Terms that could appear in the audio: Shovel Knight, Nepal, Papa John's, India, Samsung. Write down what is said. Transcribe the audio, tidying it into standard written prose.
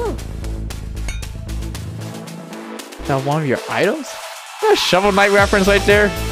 Ooh. Is that one of your items? Is that a Shovel Knight reference right there?